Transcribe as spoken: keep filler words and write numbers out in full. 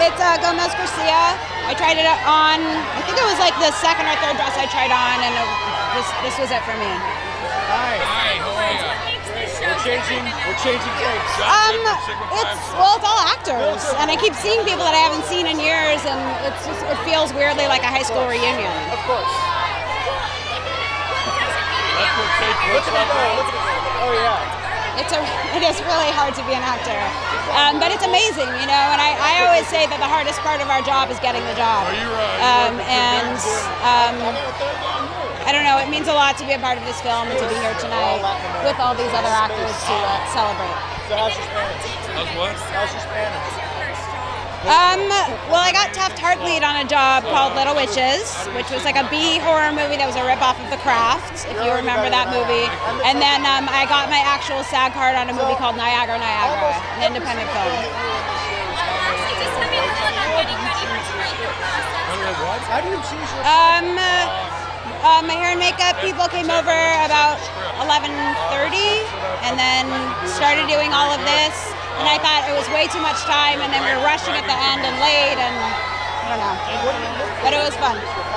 It's uh, Gomez Garcia. I tried it on, I think it was like the second or third dress I tried on, and it, this, this was it for me. Hi. Hi, how are you? We're changing, we're changing things. Um, it's, well, it's all actors, and I keep seeing people that I haven't seen in years, and it's just, it feels weirdly like a high school reunion. Of course. Look at that girl, look at that girl. Oh, yeah. It's a, it is really hard to be an actor, um, but it's amazing, you know, and I, I always say that the hardest part of our job is getting the job, um, and um, I don't know, it means a lot to be a part of this film and to be here tonight with all these other actors to uh, celebrate. So how's your Spanish? How's your Spanish? Um, well, I got Taft Hartley on a job called Little Witches, which was like a B horror movie that was a rip-off of The Craft, if you remember that movie. And then um, I got my actual SAG card on a movie called Niagara Niagara, an independent film. Um, uh, my hair and makeup people came over about eleven thirty, and then started doing all of this. And I thought it was way too much time, and then we were rushing at the end and late, and I don't know, but it was fun.